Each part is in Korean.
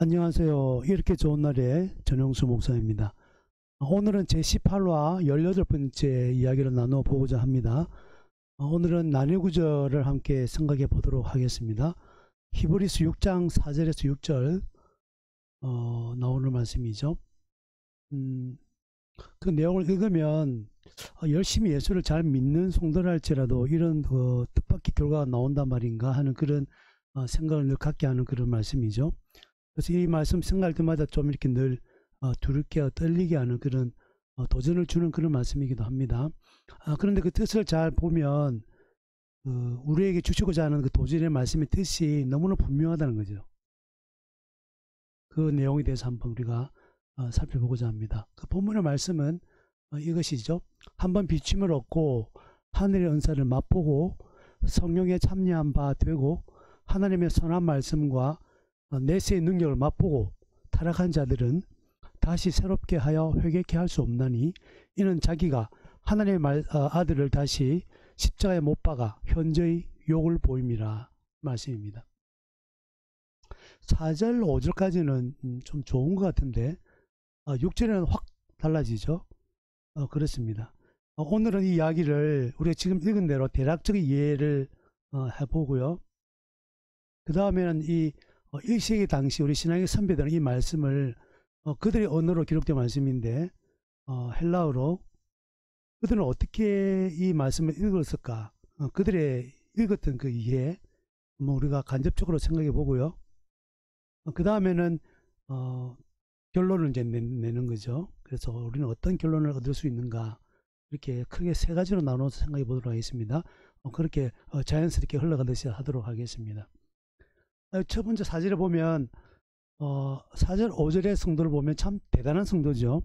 안녕하세요. 이렇게 좋은 날에 전영수 목사입니다. 오늘은 제18화 18번째 이야기를 나누어 보고자 합니다. 오늘은 난일 구절을 함께 생각해 보도록 하겠습니다. 히브리서 6장 4절에서 6절 나오는 말씀이죠. 그 내용을 읽으면 열심히 예수를 잘 믿는 성도랄지라도 이런 뜻밖의 결과가 나온단 말인가 하는 그런 생각을 늘 갖게 하는 그런 말씀이죠. 그래서 이 말씀 생각할 때마다 좀 이렇게 늘 두렵게 떨리게 하는 그런 도전을 주는 그런 말씀이기도 합니다. 그런데 그 뜻을 잘 보면 우리에게 주시고자 하는 그 도전의 말씀의 뜻이 너무나 분명하다는 거죠. 그 내용에 대해서 한번 우리가 살펴보고자 합니다. 그 본문의 말씀은 이것이죠. 한번 비침을 얻고 하늘의 은사를 맛보고 성령에 참여한 바 되고 하나님의 선한 말씀과 내세의 능력을 맛보고 타락한 자들은 다시 새롭게 하여 회개케 할 수 없나니 이는 자기가 하나님의 아들을 다시 십자가에 못 박아 현저히 욕을 보임이라 말씀입니다. 4절 5절까지는 좀 좋은 것 같은데 6절에는 확 달라지죠. 그렇습니다. 오늘은 이 이야기를 우리가 지금 읽은 대로 대략적인 이해를 해보고요. 그 다음에는 이 일세기 당시 우리 신앙의 선배들은 이 말씀을 그들의 언어로 기록된 말씀인데 헬라어로 그들은 어떻게 이 말씀을 읽었을까, 그들의 읽었던 그 이해 우리가 간접적으로 생각해 보고요. 그 다음에는 결론을 이제 내는 거죠. 그래서 우리는 어떤 결론을 얻을 수 있는가, 이렇게 크게 세 가지로 나눠서 생각해 보도록 하겠습니다. 그렇게 자연스럽게 흘러가듯이 하도록 하겠습니다. 첫 번째 4절에 보면 4절 5절의 성도를 보면 참 대단한 성도죠.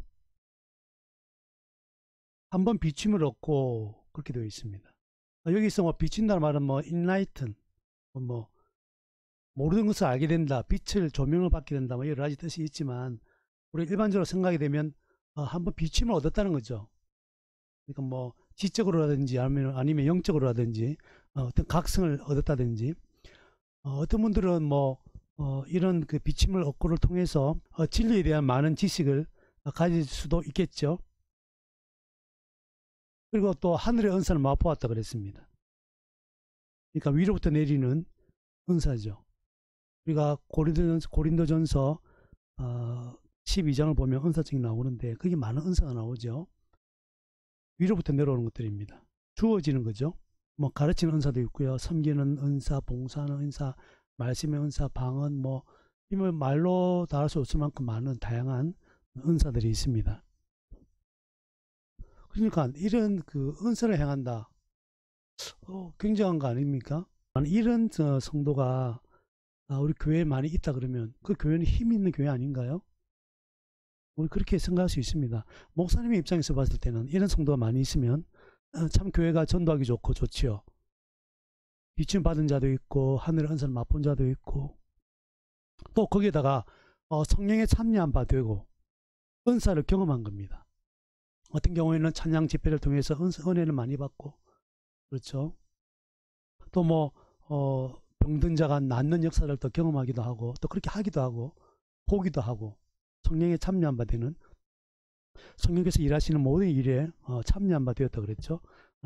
한번 비침을 얻고 그렇게 되어 있습니다. 여기서 비친다는 말은 enlighten, 모르는 것을 알게 된다, 빛을 조명을 받게 된다, 여러 가지 뜻이 있지만 우리 일반적으로 생각이 되면 한번 비침을 얻었다는 거죠. 그러니까 지적으로라든지 아니면 영적으로라든지 어떤 각성을 얻었다든지. 어떤 분들은 이런 그 비침을 얻고를 통해서 진리에 대한 많은 지식을 가질 수도 있겠죠. 그리고 또 하늘의 은사를 맛보았다 그랬습니다. 그러니까 위로부터 내리는 은사죠. 우리가 고린도전서 12장을 보면 은사증이 나오는데 거기 많은 은사가 나오죠. 위로부터 내려오는 것들입니다. 주어지는 거죠. 가르치는 은사도 있고요. 섬기는 은사, 봉사하는 은사, 말씀의 은사, 방언, 말로 다 할 수 없을 만큼 많은 다양한 은사들이 있습니다. 그러니까 이런 그 은사를 행한다. 굉장한 거 아닙니까? 이런 성도가 우리 교회에 많이 있다 그러면 그 교회는 힘이 있는 교회 아닌가요? 우리 그렇게 생각할 수 있습니다. 목사님의 입장에서 봤을 때는 이런 성도가 많이 있으면 참 교회가 전도하기 좋고 좋지요. 비침 받은 자도 있고 하늘의 은사를 맛본 자도 있고 또 거기에다가 성령에 참여한 바 되고 은사를 경험한 겁니다. 어떤 경우에는 찬양 집회를 통해서 은혜를 많이 받고, 그렇죠. 또 병든 자가 낫는 역사를 또 경험하기도 하고 또 그렇게 하기도 하고 보기도 하고 성령에 참여한 바 되는, 성령께서 일하시는 모든 일에 참여한 바 되었다 그랬죠.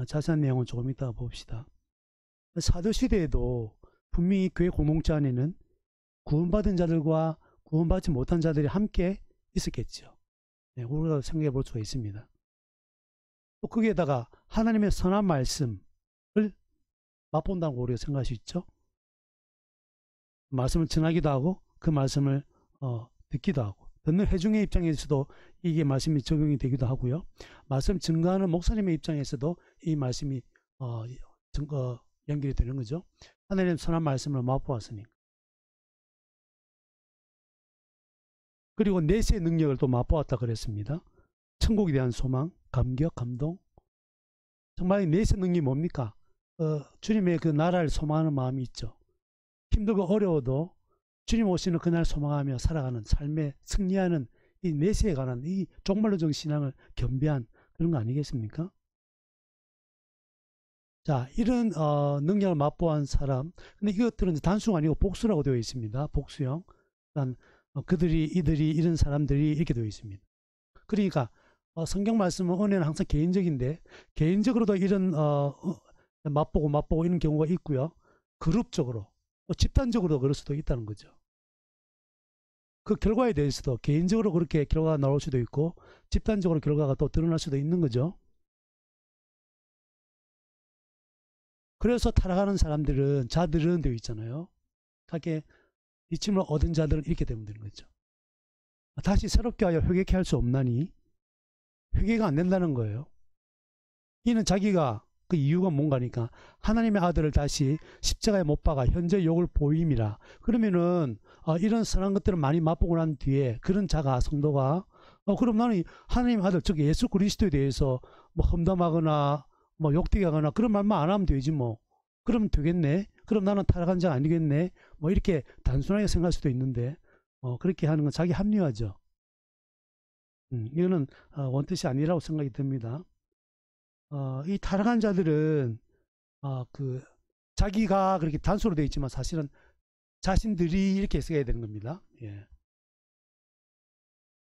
자세한 내용은 조금 이따 봅시다. 사도시대에도 분명히 교회 공동체 안에는 구원받은 자들과 구원받지 못한 자들이 함께 있었겠죠. 네, 우리가 생각해 볼 수가 있습니다. 또 거기에다가 하나님의 선한 말씀을 맛본다고 우리가 생각할 수 있죠. 말씀을 전하기도 하고 그 말씀을 듣기도 하고 듣는 회중의 입장에서도 이게 말씀이 적용이 되기도 하고요. 말씀 증거하는 목사님의 입장에서도 이 말씀이 연결이 되는 거죠. 하나님 선한 말씀을 맛보았으니까. 그리고 내세의 능력을 또 맛보았다 그랬습니다. 천국에 대한 소망, 감격, 감동. 정말 내세의 능력이 뭡니까? 주님의 그 나라를 소망하는 마음이 있죠. 힘들고 어려워도 주님 오시는 그날 소망하며 살아가는 삶에 승리하는 이 내세에 관한 이 종말론적 신앙을 겸비한 그런 거 아니겠습니까? 자, 이런 능력을 맛보한 사람. 근데 이것들은 단수가 아니고 복수라고 되어 있습니다. 복수형. 이들이 이런 사람들이 이렇게 되어 있습니다. 그러니까 성경 말씀은 은혜는 항상 개인적인데 개인적으로도 이런 맛보고 이런 경우가 있고요. 그룹적으로 집단적으로 그럴 수도 있다는 거죠. 그 결과에 대해서도 개인적으로 그렇게 결과가 나올 수도 있고 집단적으로 결과가 또 드러날 수도 있는 거죠. 그래서 타락하는 사람들은 자들은 되어 있잖아요. 각기 이침을 얻은 자들은 이렇게 되면 되는 거죠. 다시 새롭게 하여 회개케 할 수 없나니 회개가 안 된다는 거예요. 이는 자기가 그 이유가 뭔가니까 하나님의 아들을 다시 십자가에 못 박아 현재 욕을 보임이라. 그러면은 이런 선한 것들을 많이 맛보고 난 뒤에 그런 자가 성도가 그럼 나는 하나님의 아들 즉 예수 그리스도에 대해서 험담하거나 욕되게 하거나 그런 말만 안 하면 되지 뭐. 그럼 되겠네. 그럼 나는 타락한 자 아니겠네. 이렇게 단순하게 생각할 수도 있는데 그렇게 하는 건 자기 합리화죠. 이거는 원뜻이 아니라고 생각이 듭니다. 이 타락한 자들은 자기가 그렇게 단수로 되어 있지만 사실은 자신들이 이렇게 쓰게 되는 겁니다. 예.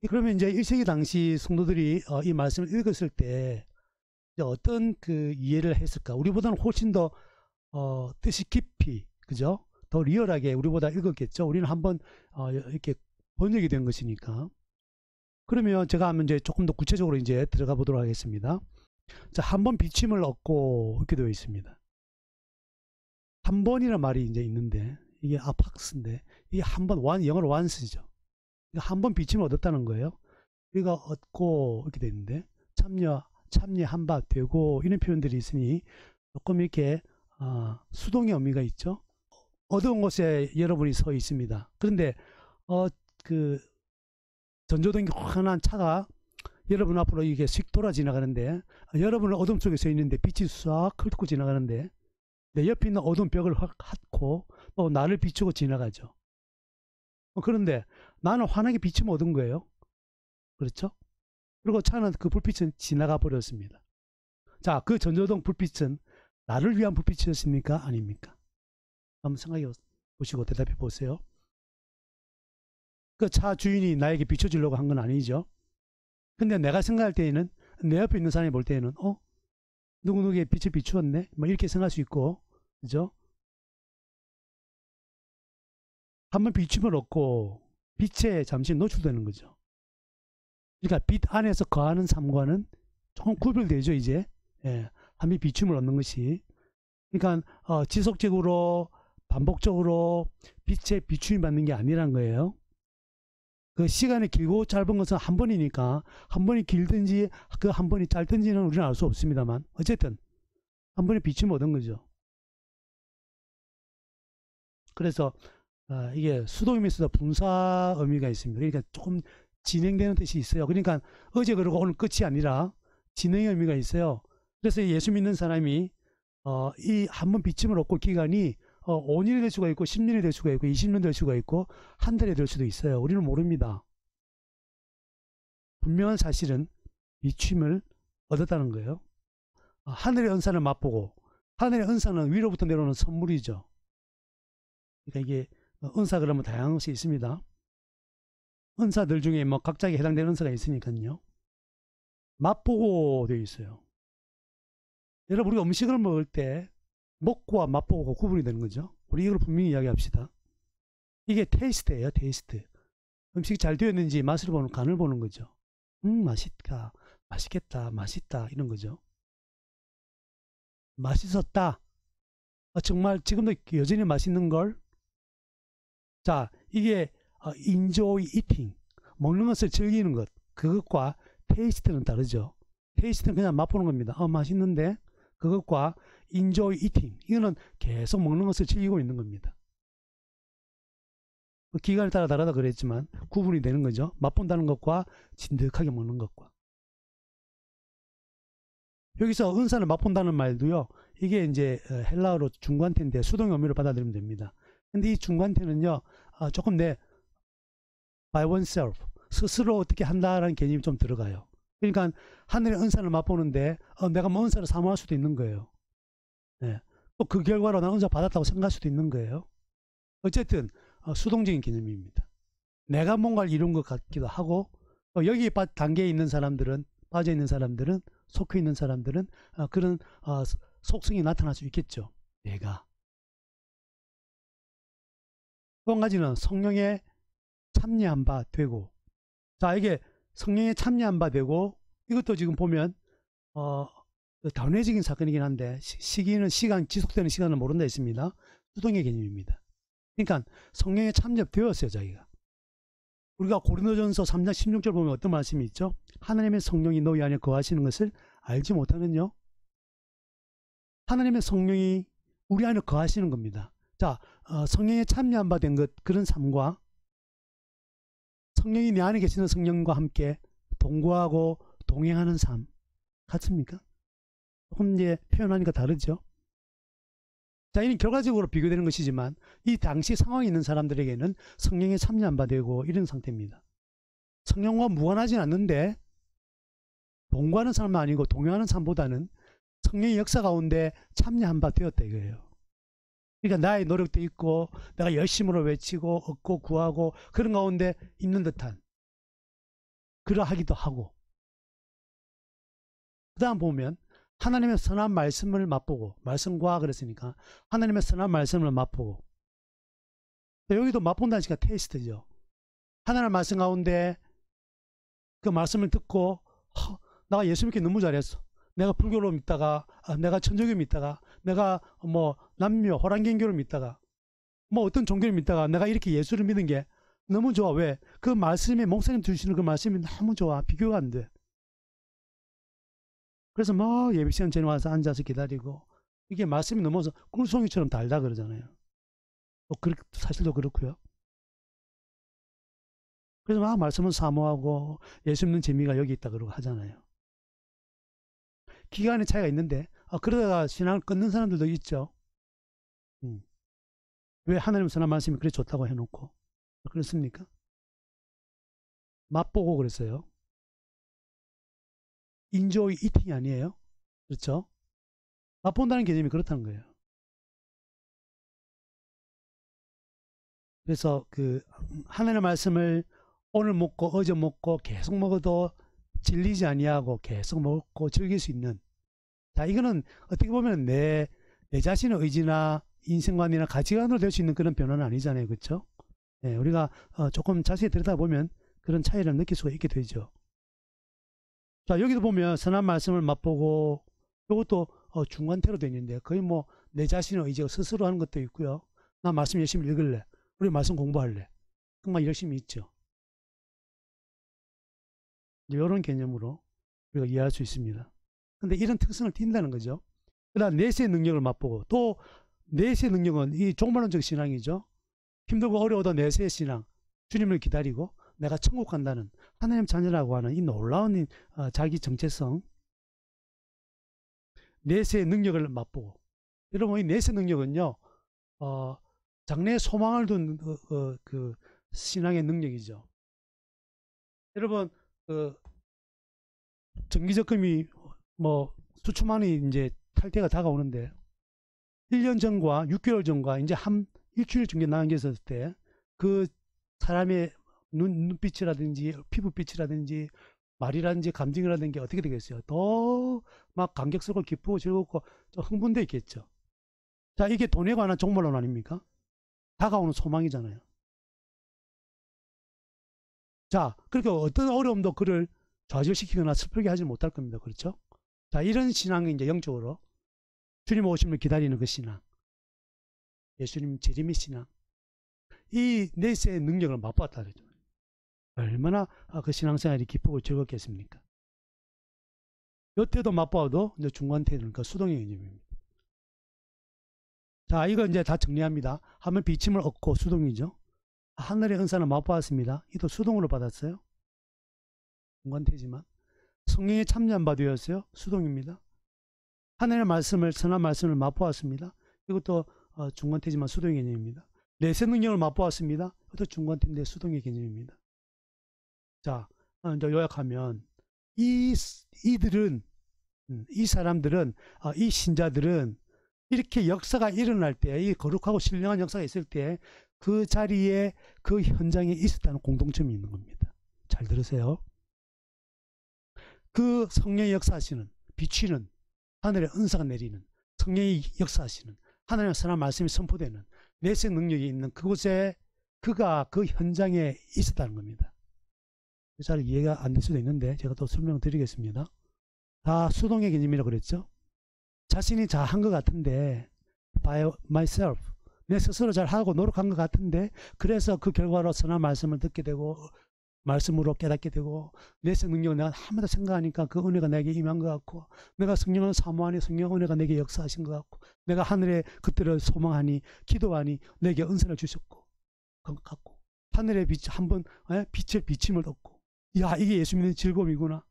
그러면 이제 1세기 당시 성도들이 이 말씀을 읽었을 때 이제 어떤 그 이해를 했을까? 우리보다는 훨씬 더 뜻이 깊이, 그죠? 더 리얼하게 우리보다 읽었겠죠. 우리는 한번 이렇게 번역이 된 것이니까. 그러면 제가 한번 이제 조금 더 구체적으로 이제 들어가 보도록 하겠습니다. 자, 한 번 비침을 얻고 이렇게 되어 있습니다. 한 번이란 말이 이제 있는데 이게 아팍스인데 이게 한 번 영어로 once죠. 한 번 비침을 얻었다는 거예요. 우리가 얻고 이렇게 되어 있는데 참여한 바 되고 이런 표현들이 있으니 조금 이렇게 수동의 의미가 있죠. 어두운 곳에 여러분이 서 있습니다. 그런데 그 전조등이 환한 차가 여러분 앞으로 이게 휙 돌아 지나가는데 여러분은 어둠 속에 서 있는데 빛이 싹 훑고 지나가는데 내 옆에 있는 어둠 벽을 확 핥고 또 나를 비추고 지나가죠. 그런데 나는 환하게 비치면 얻은 거예요. 그렇죠? 그리고 차는 그 불빛은 지나가 버렸습니다. 자, 그 전조등 불빛은 나를 위한 불빛이었습니까? 아닙니까? 한번 생각해 보시고 대답해 보세요. 그 차 주인이 나에게 비춰주려고 한 건 아니죠. 근데 내가 생각할 때에는 내 옆에 있는 사람이 볼 때에는 누구누구의 빛을 비추었네 이렇게 생각할 수 있고, 그죠? 한번 비추면 없고 빛에 잠시 노출되는 거죠. 그러니까 빛 안에서 거하는 삶과는 조금 구별되죠 이제. 예, 한번 비춤을 얻는 것이. 그러니까 지속적으로 반복적으로 빛에 비추임 받는 게 아니란 거예요. 그 시간이 길고 짧은 것은 한 번이니까 한 번이 길든지 그 한 번이 짧든지는 우리는 알 수 없습니다만 어쨌든 한 번에 비추면 얻은 거죠. 그래서 이게 수동이면서도 분사 의미가 있습니다. 그러니까 조금 진행되는 뜻이 있어요. 그러니까 어제 그러고 오늘 끝이 아니라 진행의 의미가 있어요. 그래서 예수 믿는 사람이 이 한 번 비침을 얻고 기간이 5년이 될 수가 있고 10년이 될 수가 있고 20년 될 수가 있고 한 달이 될 수도 있어요. 우리는 모릅니다. 분명한 사실은 비침을 얻었다는 거예요. 하늘의 은사를 맛보고 하늘의 은사는 위로부터 내려오는 선물이죠. 그러니까 이게 은사 그러면 다양한 것이 있습니다. 은사들 중에 각자에 해당되는 은사가 있으니까요. 맛보고 되어 있어요. 여러분 우리가 음식을 먹을 때 먹고와 맛보고 구분이 되는 거죠. 우리 이걸 분명히 이야기합시다. 이게 테이스트예요. 테이스트. 음식이 잘 되었는지 맛을 보는 간을 보는 거죠. 맛있다. 맛있겠다. 맛있다. 이런 거죠. 맛있었다. 정말 지금도 여전히 맛있는 걸. 자, 이게 enjoy eating. 먹는 것을 즐기는 것. 그것과 테이스트는 다르죠. 테이스트는 그냥 맛보는 겁니다. 맛있는데. 그것과 enjoy eating. 이거는 계속 먹는 것을 즐기고 있는 겁니다. 기간에 따라 다르다 그랬지만 구분이 되는 거죠. 맛본다는 것과 진득하게 먹는 것과. 여기서 은사를 맛본다는 말도요. 이게 이제 헬라어로 중간태인데 수동 의미로 받아들이면 됩니다. 근데 이 중간태는요. 조금 내 by oneself. 스스로 어떻게 한다라는 개념이 좀 들어가요. 그러니까 하늘의 은사를 맛보는데 내가 은사를 사모할 수도 있는 거예요. 네. 또 그 결과로 나 은사 받았다고 생각할 수도 있는 거예요. 어쨌든 수동적인 개념입니다. 내가 뭔가를 이룬 것 같기도 하고, 여기에 단계에 있는 사람들은, 빠져 있는 사람들은, 속해 있는 사람들은 그런 속성이 나타날 수 있겠죠. 내가. 또 한 가지는 성령에 참여한 바 되고, 자, 이게 성령에 참여한 바 되고, 이것도 지금 보면 단회적인 사건이긴 한데, 시기는 시간, 지속되는 시간을 모른다 했습니다. 수동의 개념입니다. 그러니까 성령에 참여되었어요, 자기가. 우리가 고린도전서 3장 16절 보면 어떤 말씀이 있죠? 하나님의 성령이 너희 안에 거하시는 것을 알지 못하느냐? 하나님의 성령이 우리 안에 거하시는 겁니다. 자, 성령에 참여한 바 된 것, 그런 삶과 성령이 내 안에 계시는 성령과 함께 동거하고 동행하는 삶 같습니까? 조금 이제 표현하니까 다르죠. 자, 이는 결과적으로 비교되는 것이지만 이 당시 상황에 있는 사람들에게는 성령에 참여한 바 되고 이런 상태입니다. 성령과 무관하진 않는데, 동거하는 삶은 아니고 동행하는 삶보다는 성령의 역사 가운데 참여한 바 되었다 이거예요. 그러니까 나의 노력도 있고 내가 열심으로 외치고 얻고 구하고 그런 가운데 있는 듯한 그러하기도 하고, 그 다음 보면 하나님의 선한 말씀을 맛보고, 말씀과 그랬으니까 하나님의 선한 말씀을 맛보고, 여기도 맛본다는 식의 테이스트죠. 하나님의 말씀 가운데 그 말씀을 듣고, 내가 예수 믿기 너무 잘했어, 내가 불교로 믿다가, 내가 천주교 믿다가, 내가 뭐 남묘 호랑개인교를 믿다가, 뭐 어떤 종교를 믿다가 내가 이렇게 예수를 믿은 게 너무 좋아. 왜? 그 말씀에, 목사님 주시는 그 말씀이 너무 좋아. 비교가 안 돼. 그래서 막 예비시간 전에 와서 앉아서 기다리고, 이게 말씀이 넘어서 꿀송이처럼 달다 그러잖아요. 사실도 그렇고요. 그래서 막 말씀을 사모하고 예수 믿는 재미가 여기 있다 그러고 하잖아요. 기간의 차이가 있는데, 그러다가 신앙을 끊는 사람들도 있죠. 왜 하나님의 선한 말씀이 그래 좋다고 해놓고 그렇습니까? 맛보고 그랬어요. 인조의 이팅이 아니에요. 그렇죠? 맛본다는 개념이 그렇다는 거예요. 그래서 그 하나님의 말씀을 오늘 먹고 어제 먹고 계속 먹어도 질리지 아니하고 계속 먹고 즐길 수 있는, 자, 이거는 어떻게 보면 내 자신의 의지나 인생관이나 가치관으로 될 수 있는 그런 변화는 아니잖아요. 그렇죠? 네, 우리가 조금 자세히 들여다보면 그런 차이를 느낄 수가 있게 되죠. 자, 여기도 보면 선한 말씀을 맛보고, 이것도 중간태로 되어 있는데, 거의 뭐 내 자신의 의지가 스스로 하는 것도 있고요. 나 말씀 열심히 읽을래, 우리 말씀 공부할래, 정말 열심히 있죠. 이런 개념으로 우리가 이해할 수 있습니다. 근데 이런 특성을 띈다는 거죠. 그 다음 내세의 능력을 맛보고, 또 내세의 능력은 이 종말론적 신앙이죠. 힘들고 어려워도 내세의 신앙, 주님을 기다리고 내가 천국 간다는, 하나님 자녀라고 하는 이 놀라운 자기 정체성, 내세의 능력을 맛보고. 여러분, 이 내세 능력은요, 장래에 소망을 둔 그 신앙의 능력이죠. 여러분, 정기적금이 뭐 수천만이 이제 탈퇴가 다가오는데, 1년 전과 6개월 전과 이제 한 일주일 정도 남겨있었을 때 그 사람의 눈빛이라든지 피부빛이라든지 말이라든지 감정이라든지 어떻게 되겠어요? 더 막 감격스럽고 기쁘고 즐겁고 좀 흥분되어 있겠죠. 자, 이게 돈에 관한 종말론 아닙니까? 다가오는 소망이잖아요. 자, 그러니까 어떤 어려움도 그를 좌절시키거나 슬프게 하지 못할 겁니다. 그렇죠? 자, 이런 신앙이 이제 영적으로 주님 오심을 기다리는 그 신앙, 예수님 재림의 신앙, 이 내세의 능력을 맛봤다 그러죠. 얼마나 그 신앙생활이 기쁘고 즐겁겠습니까? 여태도 맛봐도 이제 중간태는, 그러니까 수동의 개념입니다. 자, 이거 이제 다 정리합니다. 하면 비침을 얻고 수동이죠. 하늘의 은사는 맛보았습니다. 이도 수동으로 받았어요. 중간태지만 성령에 참여한 바 되었어요. 수동입니다. 하나님의 말씀을, 선한 말씀을 맛보았습니다. 이것도 중간태지만 수동의 개념입니다. 내세 능력을 맛보았습니다. 이것도 중간태인데 수동의 개념입니다. 자, 이제 요약하면 이 사람들은, 이 신자들은 이렇게 역사가 일어날 때, 이 거룩하고 신령한 역사가 있을 때 그 자리에 그 현장에 있었다는 공통점이 있는 겁니다. 잘 들으세요. 그 성령이 역사하시는, 비추는, 하늘의 은사가 내리는, 성령이 역사하시는, 하나님의 선한 말씀이 선포되는, 메시지 능력이 있는 그곳에 그가 그 현장에 있었다는 겁니다. 잘 이해가 안 될 수도 있는데 제가 또 설명을 드리겠습니다. 다 수동의 개념이라고 그랬죠. 자신이 잘 한 것 같은데, by myself, 내 스스로 잘 하고 노력한 것 같은데, 그래서 그 결과로 선한 말씀을 듣게 되고 말씀으로 깨닫게 되고, 내 능력을 내가 한마디 생각하니까 그 은혜가 내게 임한 것 같고, 내가 성령을 사모하니 성령 은혜가 내게 역사하신 것 같고, 내가 하늘의 것들을 소망하니 기도하니 내게 은사를 주셨고 같고, 하늘의 빛 한번 빛의 비침을 얻고, 야, 이게 예수 믿는 즐거움이구나.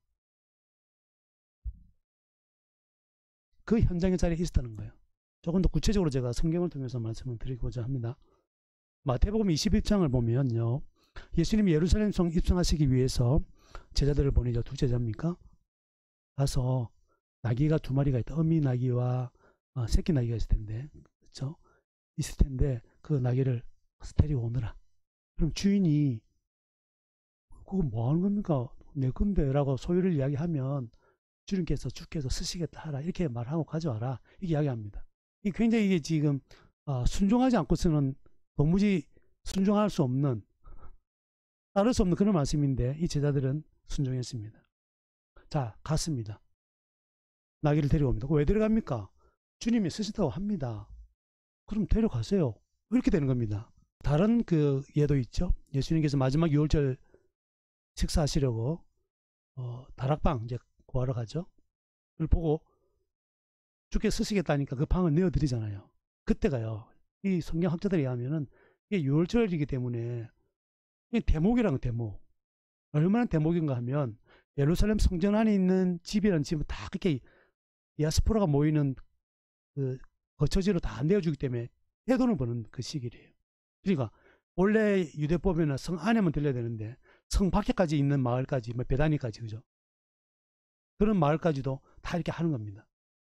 그 현장의 자리에 있었다는 거예요. 조금 더 구체적으로 제가 성경을 통해서 말씀을 드리고자 합니다. 마태복음 21장을 보면요, 예수님이 예루살렘 성 입성하시기 위해서 제자들을 보내죠. 두 제자입니까? 가서 나귀가 두 마리가 있다. 어미 나귀와 새끼 나귀가 있을 텐데, 그렇죠? 있을 텐데 그 나귀를 데리고 오느라. 그럼 주인이 그거 뭐 하는 겁니까? 내 건데 라고 소유를 이야기하면 주님께서 주께서 쓰시겠다 하라, 이렇게 말하고 가져와라, 이렇게 이야기합니다. 굉장히 이게 지금 순종하지 않고서는 도무지 순종할 수 없는, 따를 수 없는 그런 말씀인데 이 제자들은 순종했습니다. 자, 갔습니다. 나귀를 데려옵니다. 왜 데려갑니까? 주님이 쓰신다고 합니다. 그럼 데려가세요. 이렇게 되는 겁니다. 다른 그 예도 있죠. 예수님께서 마지막 유월절 식사하시려고 다락방 이제 구하러 가죠. 그걸 보고 주께 쓰시겠다니까 그 방을 내어드리잖아요. 그때가요, 이 성경학자들에 의하면은 이게 유월절이기 때문에 대목이라는, 대목. 얼마나 대목인가 하면 예루살렘 성전 안에 있는 집이라는 집은 다 그렇게 디아스포라가 모이는 그 거처지로 다 내어주기 때문에 해돈을 버는 그 시기래요. 그러니까 원래 유대법에는 성 안에만 들려야 되는데 성 밖에까지 있는 마을까지, 뭐 베다니까지, 그죠? 그런 마을까지도 다 이렇게 하는 겁니다.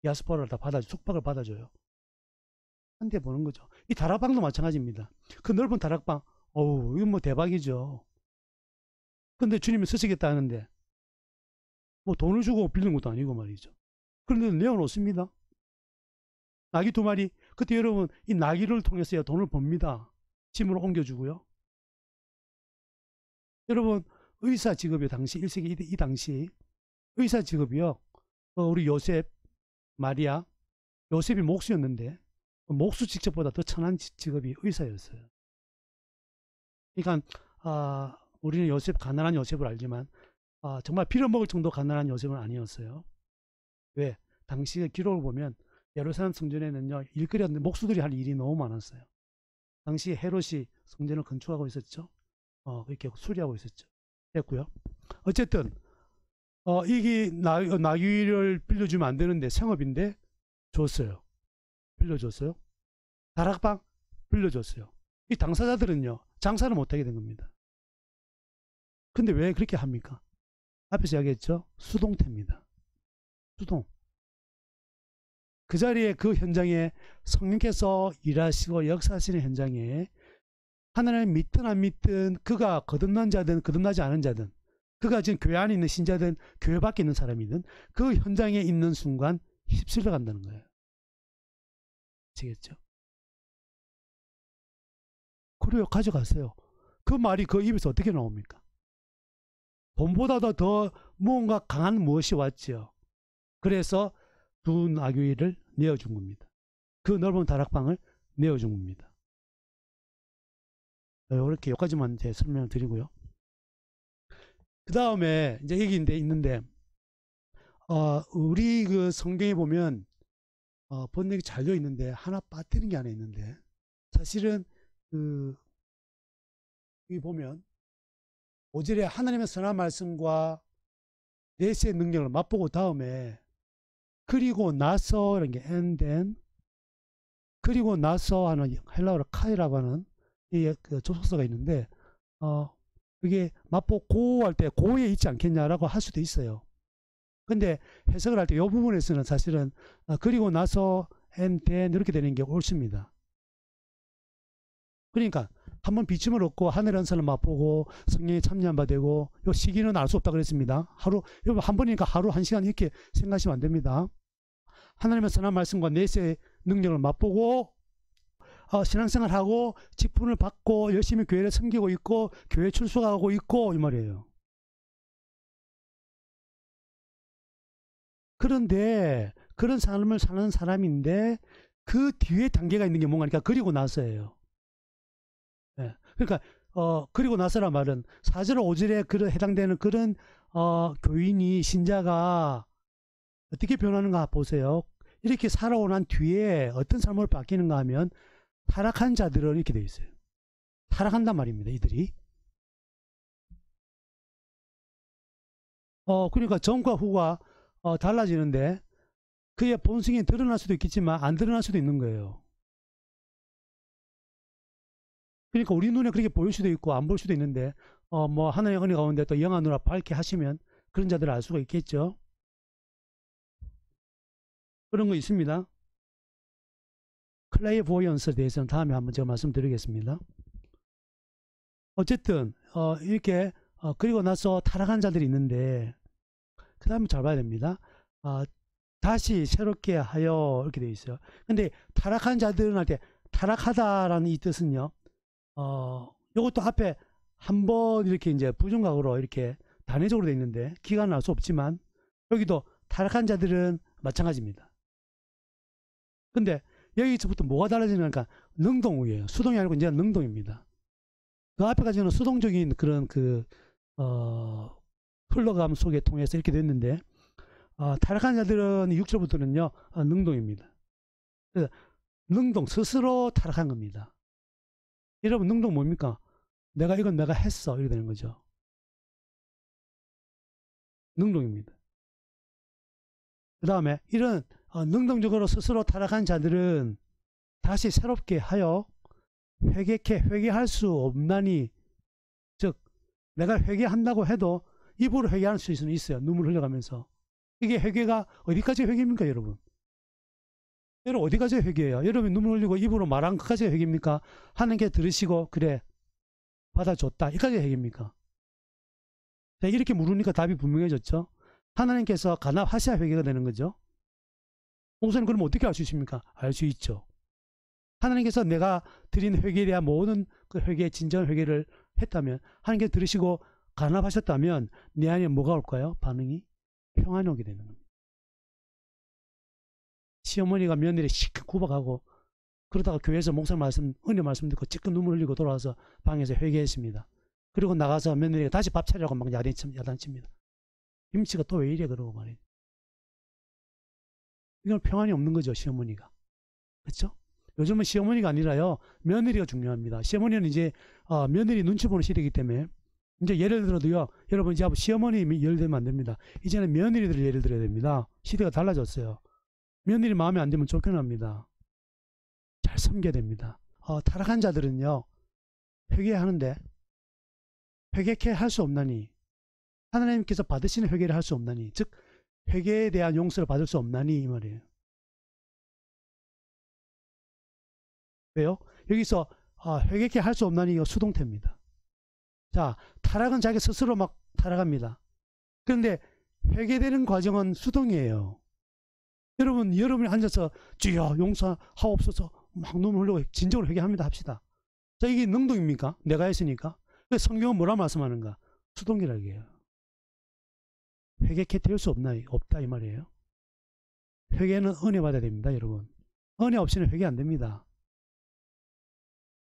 디아스포라를 다 받아줘, 속박을 받아줘요. 한 대 보는 거죠. 이 다락방도 마찬가지입니다. 그 넓은 다락방, 어우, 이건 뭐 대박이죠. 근데 주님이 쓰시겠다 하는데, 뭐 돈을 주고 빌린 것도 아니고 말이죠. 그런데 내어놓습니다. 나귀 두 마리. 그때 여러분, 이 나귀를 통해서야 돈을 법니다. 짐으로 옮겨주고요. 여러분, 의사 직업이 당시, 1세기 이 당시, 의사 직업이요. 우리 요셉, 마리아, 요셉이 목수였는데, 목수 직접보다 더 천한 직업이 의사였어요. 그러니까 우리는 요셉, 가난한 요셉을 알지만 정말 빌어먹을 정도 가난한 요셉은 아니었어요. 왜? 당시의 기록을 보면 예루살렘 성전에는요, 일거리였는데 목수들이 할 일이 너무 많았어요. 당시 헤롯이 성전을 건축하고 있었죠. 이렇게 수리하고 있었죠. 됐고요. 어쨌든 이게 나귀를 빌려주면 안 되는데 생업인데 줬어요. 빌려줬어요. 다락방 빌려줬어요. 이 당사자들은요, 장사를 못하게 된 겁니다. 근데 왜 그렇게 합니까? 앞에서 이야기했죠. 수동태입니다. 수동. 그 자리에, 그 현장에, 성령께서 일하시고 역사하시는 현장에, 하나님을 믿든 안 믿든, 그가 거듭난 자든 거듭나지 않은 자든, 그가 지금 교회 안에 있는 신자든 교회 밖에 있는 사람이든, 그 현장에 있는 순간 휩쓸려 간다는 거예요. 아시겠죠? 그래요, 가져가세요. 그 말이 그 입에서 어떻게 나옵니까? 돈보다도 더 뭔가 강한 무엇이 왔지요. 그래서 두 나귀를 내어준 겁니다. 그 넓은 다락방을 내어준 겁니다. 이렇게 여기까지만 제 설명을 드리고요. 그 다음에 이제 얘기인데 있는데, 우리 그 성경에 보면 번역이 잘 되어 있는데 하나 빠뜨린 게 하나 있는데, 사실은 여기 보면, 오절에 하나님의 선한 말씀과 내세의 능력을 맛보고 다음에, 그리고 나서, 이런 게, and then, 그리고 나서 하는 헬라어로 카이라고 하는 이 조속사가 있는데, 그게 맛보고 할 때 고에 있지 않겠냐라고 할 수도 있어요. 근데 해석을 할 때 이 부분에서는 사실은, 그리고 나서, and then, 이렇게 되는 게 옳습니다. 그러니까 한번 비침을 얻고 하늘의 은사를 맛보고 성령에 참여한 바 되고, 요 시기는 알 수 없다 그랬습니다. 하루, 여러분 한 번이니까 하루 한 시간 이렇게 생각하시면 안 됩니다. 하나님의 선한 말씀과 내세의 능력을 맛보고 신앙생활하고 직분을 받고 열심히 교회를 섬기고 있고 교회 출석하고 있고 이 말이에요. 그런데 그런 삶을 사는 사람인데 그 뒤에 단계가 있는 게 뭔가 하니까 그리고 나서예요. 네. 그러니까 그리고 나서란 말은 4절 5절에 해당되는 그런 교인이 신자가 어떻게 변하는가 보세요. 이렇게 살아온 한 뒤에 어떤 삶을 바뀌는가 하면 타락한 자들은 이렇게 되어 있어요. 타락한단 말입니다. 이들이. 그러니까 전과 후가 달라지는데 그의 본성이 드러날 수도 있겠지만 안 드러날 수도 있는 거예요. 그러니까 우리 눈에 그렇게 보일 수도 있고 안 보일 수도 있는데 뭐 하나님의 은혜 가운데 또 영아 누나 밝게 하시면 그런 자들을 알 수가 있겠죠. 그런 거 있습니다. 클라이보이언스에 대해서는 다음에 한번 제가 말씀드리겠습니다. 어쨌든 이렇게 그리고 나서 타락한 자들이 있는데 그 다음에 잘 봐야 됩니다. 다시 새롭게 하여 이렇게 되어 있어요. 근데 타락한 자들은 할 때 타락하다라는 이 뜻은요. 이것도 앞에 한번 이렇게 이제 부정각으로 이렇게 단회적으로 되어 있는데 기간은 알 수 없지만 여기도 타락한 자들은 마찬가지입니다. 근데 여기서부터 뭐가 달라지냐니까 능동이에요. 수동이 아니고 이제 능동입니다. 그 앞에까지는 수동적인 그런 흘러감 속에 통해서 이렇게 됐는데 타락한 자들은 6절부터는요 능동입니다. 그래서 능동 스스로 타락한 겁니다. 여러분 능동 뭡니까? 내가 이건 내가 했어 이렇게 되는 거죠. 능동입니다. 그 다음에 이런 능동적으로 스스로 타락한 자들은 다시 새롭게 하여 회개케 회개할 수 없나니, 즉 내가 회개한다고 해도 입으로 회개할 수는 있어요. 눈물 흘려가면서. 이게 회개가 어디까지 회개입니까 여러분? 여러분 어디까지 회개예요? 여러분이 눈물 흘리고 입으로 말한 것까지 회개입니까? 하나님께 들으시고 그래 받아줬다 이까지 회개입니까? 이렇게 물으니까 답이 분명해졌죠. 하나님께서 간합하셔야 회개가 되는 거죠. 목사님 그럼 어떻게 알 수 있습니까? 알 수 있죠. 하나님께서 내가 드린 회개에 대한 모든 그 회개, 진정 회개를 했다면, 하나님께서 들으시고 간합하셨다면 내 안에 뭐가 올까요? 반응이 평안이 오게 되는 겁니다. 시어머니가 며느리 시크 구박하고 그러다가 교회에서 목사님 말씀, 은혜 말씀 듣고 찔끔 눈물 흘리고 돌아와서 방에서 회개했습니다. 그리고 나가서 며느리가 다시 밥 차리라고 막 야단칩니다. 김치가 또 왜 이래 그러고 말이에요. 이건 평안이 없는 거죠, 시어머니가. 그렇죠? 요즘은 시어머니가 아니라요 며느리가 중요합니다. 시어머니는 이제 며느리 눈치 보는 시대이기 때문에 이제 예를 들어도요, 여러분 이제 시어머니 예를 들면 안 됩니다. 이제는 며느리들을 예를 들어야 됩니다. 시대가 달라졌어요. 며느리 마음에 안 들면 쫓겨납니다. 잘 섬겨야 됩니다. 타락한 자들은요 회개하는데 회개케 할 수 없나니, 하나님께서 받으시는 회개를 할 수 없나니, 즉 회개에 대한 용서를 받을 수 없나니 이 말이에요. 왜요? 여기서 회개케 할 수 없나니 이거 수동태입니다. 자, 타락은 자기 스스로 막 타락합니다. 그런데 회개되는 과정은 수동이에요. 여러분이 앉아서 주여 용서하옵소서 막 눈물 흘리고 진정으로 회개합니다 합시다. 자, 이게 능동입니까? 내가 했으니까. 성경은 뭐라 말씀하는가? 수동이라고 해요. 회개케 될 수 없다 이 말이에요. 회개는 은혜 받아야 됩니다, 여러분. 은혜 없이는 회개 안 됩니다.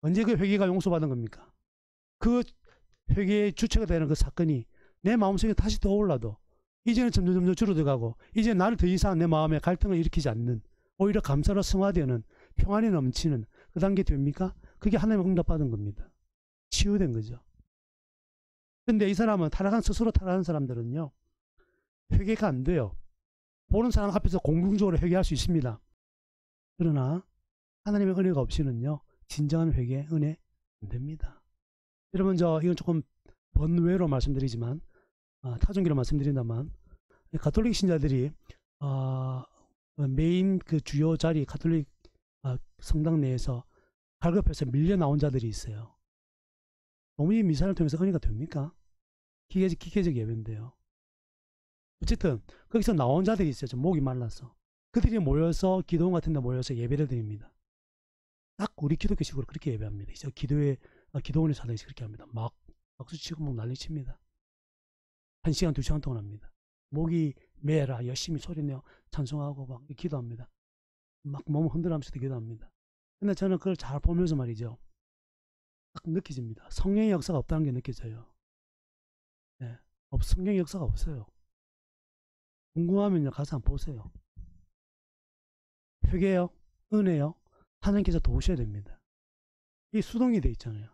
언제 그 회개가 용서받은 겁니까? 그 회개의 주체가 되는 그 사건이 내 마음속에 다시 떠올라도 이제는 점점 줄어들어가고 이제 나를 더 이상 내 마음에 갈등을 일으키지 않는, 오히려 감사로 승화되는, 평안이 넘치는 그 단계 됩니까? 그게 하나님의 응답받은 겁니다. 치유된 거죠. 근데 이 사람은 스스로 타락한 사람들은요 회개가 안 돼요. 보는 사람 앞에서 공중적으로 회개할 수 있습니다. 그러나 하나님의 은혜가 없이는요 진정한 회개, 은혜 안 됩니다. 여러분 이건 조금 번외로 말씀드리지만 타종기로 말씀드린다만, 가톨릭 신자들이 메인 그 주요 자리 가톨릭 성당 내에서 갈급해서 밀려 나온 자들이 있어요. 어머니의 미사를 통해서 은혜가 됩니까? 기계적 예배인데요. 어쨌든 거기서 나온 자들이 있어요. 좀 목이 말라서. 그들이 모여서 기도원 같은 데 모여서 예배를 드립니다. 딱 우리 기독교식으로 그렇게 예배합니다. 이제 기도원의 사당에서 그렇게 합니다. 막 박수치고 막 난리칩니다. 1시간 2시간 동안 합니다. 목이 메라 열심히 소리내어 찬송하고 막 기도합니다. 막 몸을 흔들면서도 기도합니다. 근데 저는 그걸 잘 보면서 말이죠, 딱 느껴집니다. 성령의 역사가 없다는 게 느껴져요. 네, 성령의 역사가 없어요. 궁금하면요, 가서 한번 보세요. 회개요, 은혜요, 하나님께서 도우셔야 됩니다. 이 수동이 돼 있잖아요.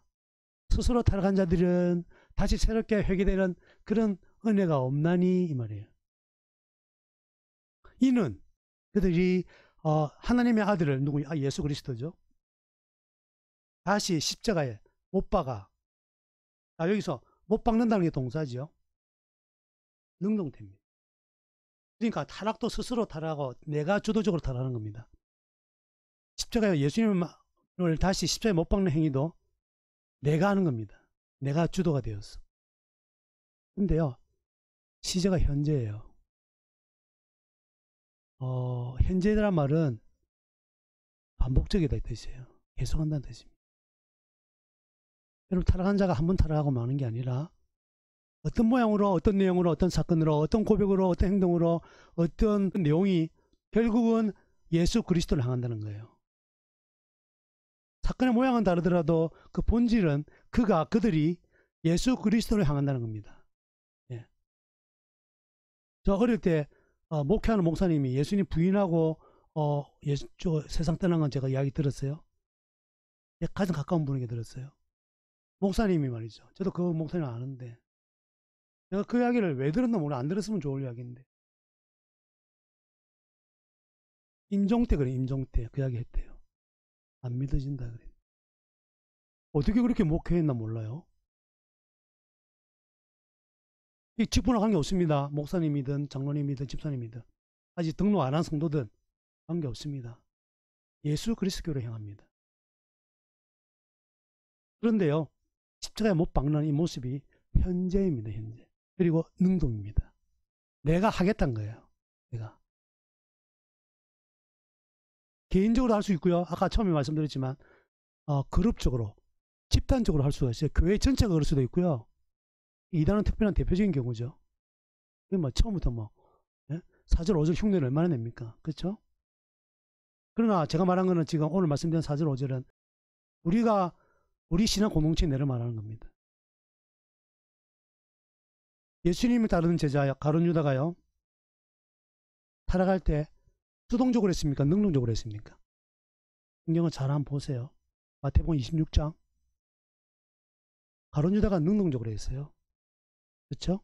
스스로 타락한 자들은 다시 새롭게 회개되는 그런 은혜가 없나니, 이 말이에요. 이는 그들이 하나님의 아들을, 누구? 예수 그리스도죠. 다시 십자가에 못 박아. 여기서 못 박는다는 게 동사지요. 능동태입니다. 그러니까 타락도 스스로 타락하고 내가 주도적으로 타락하는 겁니다. 십자가에 예수님을 다시 십자가에 못 박는 행위도 내가 하는 겁니다. 내가 주도가 되었어. 근데요, 시제가 현재예요. 현재란 말은 반복적이다, 이 뜻이에요. 계속한다는 뜻입니다. 여러분, 타락한 자가 한 번 타락하고 마는 게 아니라 어떤 모양으로, 어떤 내용으로, 어떤 사건으로, 어떤 고백으로, 어떤 행동으로, 어떤 내용이 결국은 예수 그리스도를 향한다는 거예요. 사건의 모양은 다르더라도 그 본질은 그들이 예수 그리스도를 향한다는 겁니다. 예. 저 어릴 때 목회하는 목사님이 예수님 부인하고 세상 떠난 건 제가 이야기 들었어요. 가장 가까운 분에게 들었어요. 목사님이 말이죠. 저도 그 목사님 아는데, 내가 그 이야기를 왜 들었나 몰라. 안 들었으면 좋을 이야기인데, 임종태, 그래, 임종태 그 이야기 했대요. 안 믿어진다 그래. 어떻게 그렇게 목회했나 몰라요. 이 직분과 관계없습니다. 목사님이든 장로님이든 집사님이든 아직 등록 안 한 성도든 관계없습니다. 예수 그리스도로 향합니다. 그런데요, 십자가에 못 박는 이 모습이 현재입니다. 현재. 그리고 능동입니다. 내가 하겠다는 거예요. 내가 개인적으로 할 수 있고요, 아까 처음에 말씀드렸지만 그룹적으로, 집단적으로 할 수가 있어요. 교회 전체가 그럴 수도 있고요. 이단은 특별한 대표적인 경우죠. 처음부터 4절 5절 흉내를 얼마나 냅니까? 그렇죠? 그러나 제가 말한 거는 지금 오늘 말씀드린 4절 5절은 우리가 우리 신앙 공동체 내를 말하는 겁니다. 예수님을 따르는 제자 가룟 유다가요, 타락할 때 수동적으로 했습니까? 능동적으로 했습니까? 성경을 잘 한번 보세요. 마태복음 26장. 가룟 유다가 능동적으로 했어요. 그렇죠?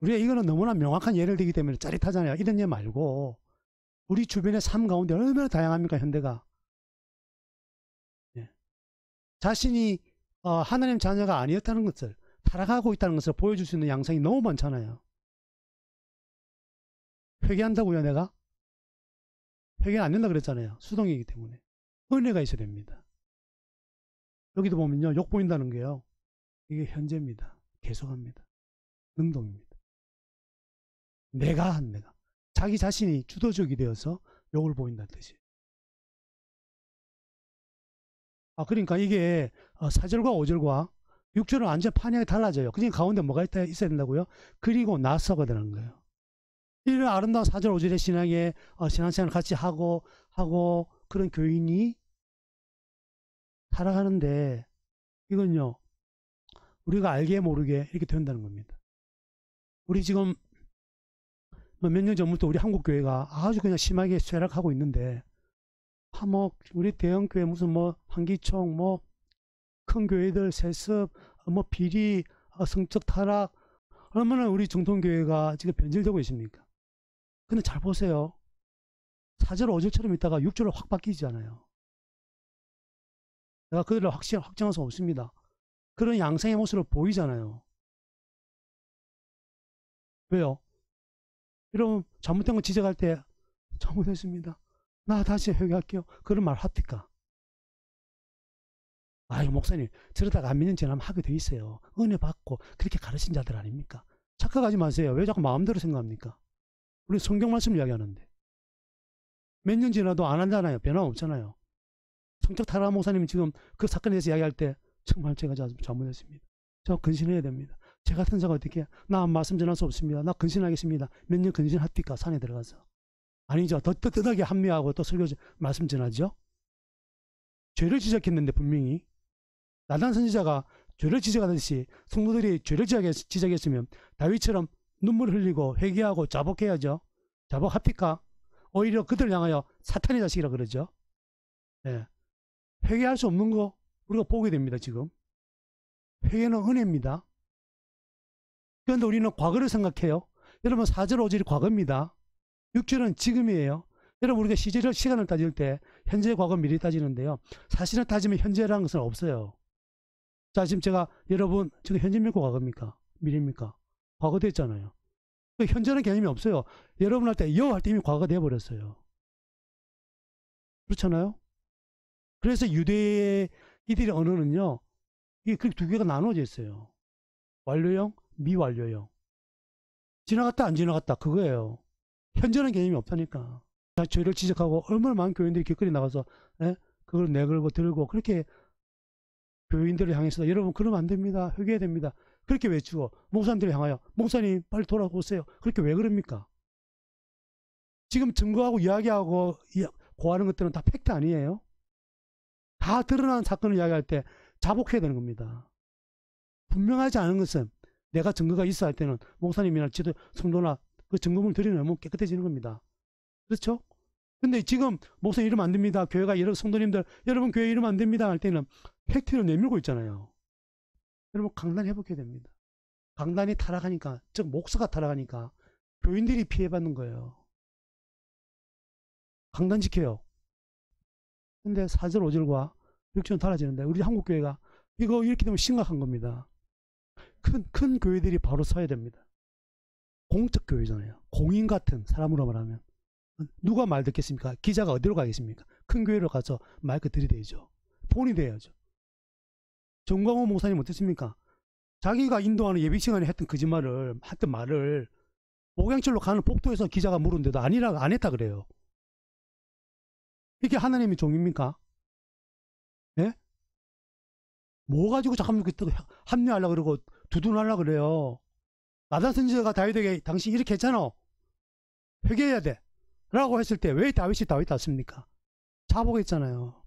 우리가 이거는 너무나 명확한 예를 들기 때문에 짜릿하잖아요. 이런 예 말고 우리 주변의 삶 가운데 얼마나 다양합니까? 현대가. 예. 자신이 하나님 자녀가 아니었다는 것을, 타락하고 있다는 것을 보여줄 수 있는 양상이 너무 많잖아요. 회개한다고요, 내가? 회개 안 된다 그랬잖아요. 수동이기 때문에. 은혜가 있어야 됩니다. 여기도 보면요, 욕 보인다는 게요, 이게 현재입니다. 계속합니다. 능동입니다. 내가 자기 자신이 주도적이 되어서 욕을 보인다는 뜻이에요. 그러니까 이게 4절과 5절과 6절은 완전 판이하게 달라져요. 그러니까 가운데 뭐가 있어야 된다고요? 그리고 나서가 되는 거예요. 이런 아름다운 4절 5절의 신앙에 신앙생활을 같이 하고 그런 교인이 살아가는데, 이건요, 우리가 알게 모르게 이렇게 된다는 겁니다. 우리 지금 몇 년 전부터 우리 한국교회가 아주 그냥 심하게 쇠락하고 있는데, 우리 대형교회 무슨 한기총, 큰 교회들 세습, 비리, 성적 타락, 얼마나 우리 정통교회가 지금 변질되고 있습니까? 근데 잘 보세요. 4절, 5절처럼 있다가 6절로 확 바뀌잖아요. 내가 그들을 확정할 수 없습니다. 그런 양상의 모습을 보이잖아요. 왜요? 여러분, 잘못된 거 지적할 때 잘못했습니다, 나 다시 회개할게요, 그런 말 합니까? 아유 목사님 저러다가 안 믿는 지나면 하게 돼 있어요. 은혜 받고 그렇게 가르친 자들 아닙니까? 착각하지 마세요. 왜 자꾸 마음대로 생각합니까? 우리 성경 말씀 이야기하는데 몇 년 지나도 안 한잖아요. 변함없잖아요. 성격 타라 목사님이 지금 그 사건에 대해서 이야기할 때 정말 제가 잘못했습니다. 저 근신해야 됩니다. 제 같은 자가 어떻게 나 말씀 전할 수 없습니다. 나 근신하겠습니다. 몇 년 근신합니까? 산에 들어가서. 아니죠. 더 뜨뜻하게 합리하고 또 설교지 말씀 전하죠. 죄를 지적했는데 분명히 나단 선지자가 죄를 지적하듯이 성도들이 죄를 지적했으면 다윗처럼 눈물 흘리고 회개하고 자복해야죠. 자복합니까? 오히려 그들을 향하여 사탄의 자식이라 그러죠. 예. 회개할 수 없는 거 우리가 보게 됩니다. 지금 회개는 은혜입니다. 그런데 우리는 과거를 생각해요. 여러분 4절 5절이 과거입니다. 6절은 지금이에요. 여러분 우리가 시간을 따질 때 현재 과거 미리 따지는데요. 사실은 따지면 현재라는 것은 없어요. 자 지금 제가 여러분 지금 현재 믿고 과거입니까? 미리입니까? 과거 됐잖아요. 그러니까 현재는 개념이 없어요. 여러분 할 때 여 할 때 이미 과거가 돼버렸어요. 그렇잖아요. 그래서 유대의 이들의 언어는요. 이게 그렇게 두 개가 나눠져 있어요. 완료형, 미완료형. 지나갔다 안 지나갔다 그거예요. 현재는 개념이 없다니까. 죄를 지적하고 얼마나 많은 교인들이 길거리 나가서 예? 그걸 내걸고 들고 그렇게 교인들을 향해서 여러분 그러면 안 됩니다. 회개해야 됩니다. 그렇게 외치고 목사님들을 향하여 목사님 빨리 돌아오세요. 그렇게 왜 그럽니까? 지금 증거하고 이야기하고 고하는 것들은 다 팩트 아니에요? 다 드러난 사건을 이야기할 때 자복해야 되는 겁니다. 분명하지 않은 것은 내가 증거가 있어 할 때는 목사님이나 지도 성도나 그 증거물을 드리면 너무 깨끗해지는 겁니다. 그렇죠? 근데 지금 목사님 이러면 안 됩니다. 교회가 여러분 성도님들 여러분 교회 이러면 안 됩니다 할 때는 팩트를 내밀고 있잖아요. 여러분 강단 회복해야 됩니다. 강단이 타락하니까 즉 목사가 타락하니까 교인들이 피해받는 거예요. 강단 지켜요. 근데 4절 5절과 6절은 달라지는데 우리 한국교회가 이거 이렇게 되면 심각한 겁니다. 큰 교회들이 바로 서야 됩니다. 공적 교회잖아요. 공인 같은 사람으로 말하면 누가 말 듣겠습니까? 기자가 어디로 가겠습니까? 큰 교회로 가서 마이크 들이대야죠. 폰이 돼야죠. 정광호 목사님 어떻습니까? 자기가 인도하는 예비 시간에 했던 거짓말을 했던 말을 목양철로 가는 복도에서 기자가 물은데도 아니라 안 했다 그래요. 이게 하나님의 종입니까? 예? 뭐 가지고 잠깐만 합류하려고 그러고 두둔하려고 그래요. 나단 선지자가 다윗에게 당신 이렇게 했잖아. 회개해야 돼. 라고 했을 때 왜 다윗이 났습니까? 자복했잖아요.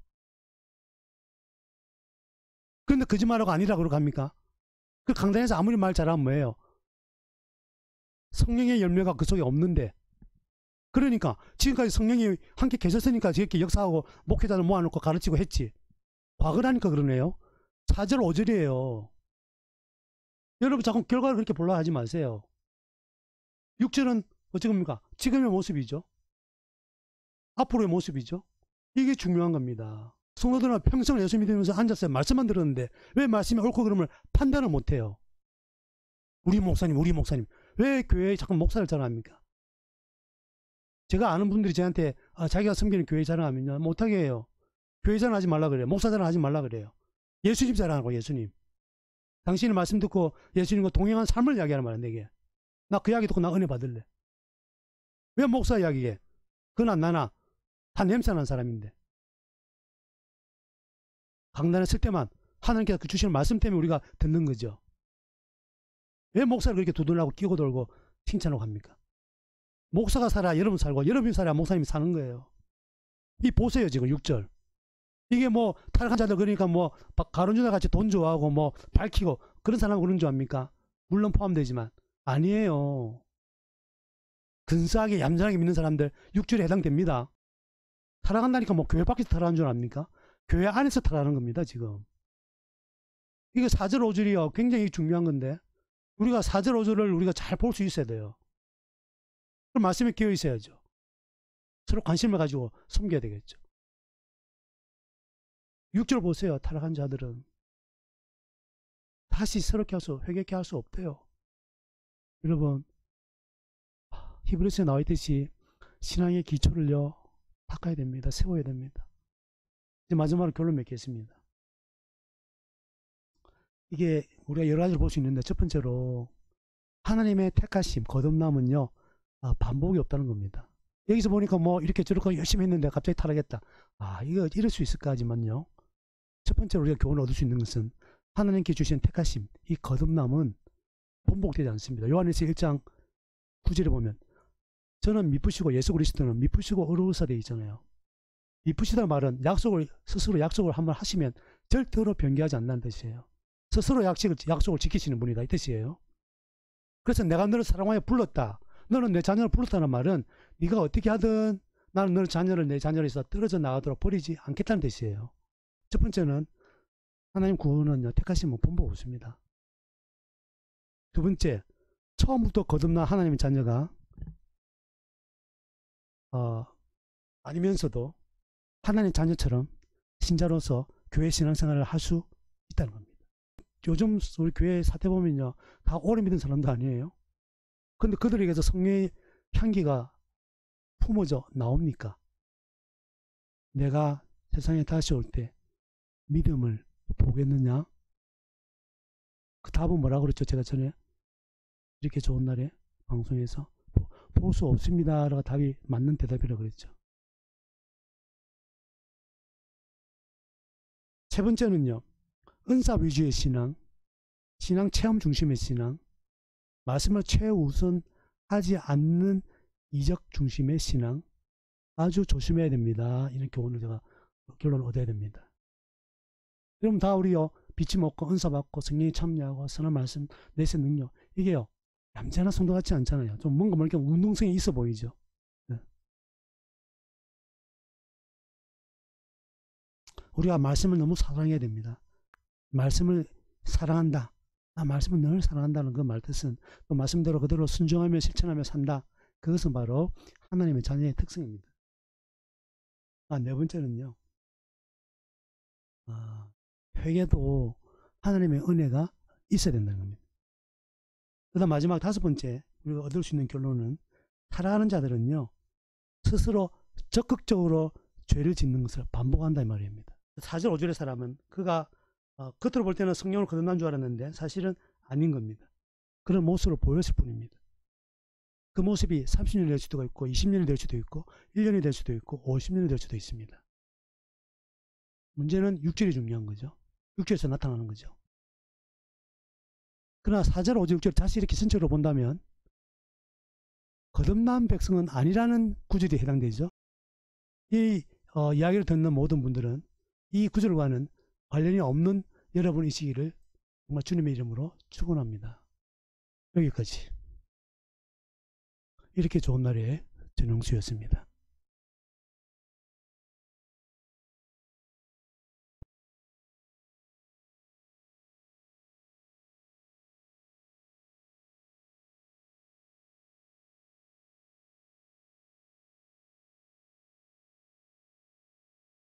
그런데 거짓말하고 아니라고 갑니까? 그 강단에서 아무리 말 잘하면 뭐예요? 성령의 열매가 그 속에 없는데 그러니까 지금까지 성령이 함께 계셨으니까 이렇게 역사하고 목회자들 모아놓고 가르치고 했지. 과거라니까 그러네요. 4절 5절이에요. 여러분 자꾸 결과를 그렇게 보려 하지 마세요. 6절은 어찌 겁니까? 지금의 모습이죠. 앞으로의 모습이죠. 이게 중요한 겁니다. 성도들은 평생 예수 믿으면서 앉아서 말씀만 들었는데 왜 말씀이 옳고 그름을 판단을 못해요? 우리 목사님 왜 교회에 자꾸 목사를 자랑합니까? 제가 아는 분들이 저한테 자기가 섬기는 교회 자랑하면 못하게 해요. 교회 자랑하지 말라 그래요. 목사 자랑하지 말라 그래요. 예수님 자랑하고 예수님. 당신의 말씀 듣고 예수님과 동행한 삶을 이야기하는 말이야 내게. 나 그 이야기 듣고 나 은혜 받을래. 왜 목사 이야기해? 그나 나나 다 냄새난 사람인데. 강단에 쓸 때만 하나님께서 그 주시는 말씀 때문에 우리가 듣는 거죠. 왜 목사를 그렇게 두들하고 끼고 돌고 칭찬하고 합니까? 목사가 살아야 여러분 살고 여러분이 살아야 목사님이 사는 거예요. 이 보세요 지금 6절. 이게 뭐 타락한 자들 그러니까 뭐 가론유다 같이 돈 좋아하고 뭐 밝히고 그런 사람은 그런 줄 압니까? 물론 포함되지만 아니에요. 근사하게 얌전하게 믿는 사람들 6절에 해당됩니다. 타락한다니까 뭐 교회 밖에서 타락한 줄 압니까? 교회 안에서 타락하는 겁니다 지금. 이게 4절 5절이요 굉장히 중요한 건데 우리가 4절 5절을 우리가 잘 볼 수 있어야 돼요. 그럼 말씀에 끼어 있어야죠. 서로 관심을 가지고 섬겨야 되겠죠. 6절 보세요. 타락한 자들은 다시 새롭게 해서 회개케 할 수 없대요. 여러분 히브리서에 나와 있듯이 신앙의 기초를요 닦아야 됩니다. 세워야 됩니다. 이제 마지막으로 결론 맺겠습니다. 이게 우리가 여러 가지를 볼 수 있는데, 첫 번째로 하나님의 택하심, 거듭남은요, 반복이 없다는 겁니다. 여기서 보니까 뭐 이렇게 저렇게 열심히 했는데 갑자기 타락했다, 이거 이럴 수 있을까 하지만요, 첫 번째로 우리가 교훈을 얻을 수 있는 것은 하나님께 주신 택하심, 이 거듭남은 번복되지 않습니다. 요한일서 1장 9절에 보면 저는 미쁘시고 예수 그리스도는 미쁘시고 어루사 되어 있잖아요. 미쁘시다는 말은 약속을, 스스로 약속을 한번 하시면 절대로 변개하지 않는다는 뜻이에요. 스스로 약속을 지키시는 분이다, 이 뜻이에요. 그래서 내가 너를 사랑하여 불렀다, 너는 내 자녀를 불렀다는 말은 네가 어떻게 하든 나는 너를 자녀를 내 자녀에서 떨어져 나가도록 버리지 않겠다는 뜻이에요. 첫 번째는 하나님 구원은 택하시면 번복 없습니다. 두 번째, 처음부터 거듭난 하나님의 자녀가 아니면서도 하나님의 자녀처럼 신자로서 교회 신앙생활을 할 수 있다는 겁니다. 요즘 우리 교회 사태 보면요, 다 오래 믿은 사람도 아니에요. 근데 그들에게서 성령의 향기가 품어져 나옵니까? 내가 세상에 다시 올 때 믿음을 보겠느냐? 그 답은 뭐라 그랬죠? 제가 전에 이렇게 좋은 날에 방송에서 볼 수 없습니다 라고 답이 맞는 대답이라고 그랬죠. 세 번째는요, 은사 위주의 신앙, 신앙 체험 중심의 신앙, 말씀을 최우선 하지 않는 이적 중심의 신앙, 아주 조심해야 됩니다. 이런 교훈을 제가 결론을 얻어야 됩니다. 그럼 다 우리요, 빛이 먹고 은사 받고 성령이 참여하고 선한 말씀 내세 능력, 이게요 얌전한 성도 같지 않잖아요. 좀 뭔가 이렇게 운동성이 있어 보이죠. 네. 우리가 말씀을 너무 사랑해야 됩니다. 말씀을 사랑한다, 나 말씀을 늘 사랑한다는 그 말뜻은 그 말씀대로 그대로 순종하며 실천하며 산다, 그것은 바로 하나님의 자녀의 특성입니다. 네 번째는요, 회개도 하나님의 은혜가 있어야 된다는 겁니다. 그 다음 마지막 다섯 번째, 우리가 얻을 수 있는 결론은 살아가는 자들은요, 스스로 적극적으로 죄를 짓는 것을 반복한다, 이 말입니다. 4절 5절의 사람은 그가 겉으로 볼 때는 성령을 거듭난 줄 알았는데 사실은 아닌 겁니다. 그런 모습을 보였을 뿐입니다. 그 모습이 30년이 될 수도 있고 20년이 될 수도 있고 1년이 될 수도 있고 50년이 될 수도 있습니다. 문제는 육질이 중요한 거죠. 육질에서 나타나는 거죠. 그러나 4절 5절 6절 다시 이렇게 전체로 본다면 거듭난 백성은 아니라는 구절이 해당되죠. 이 이야기를 듣는 모든 분들은 이 구절과는 관련이 없는 여러분이시기를 정말 주님의 이름으로 축원합니다. 여기까지. 이렇게 좋은 날에 전영수였습니다.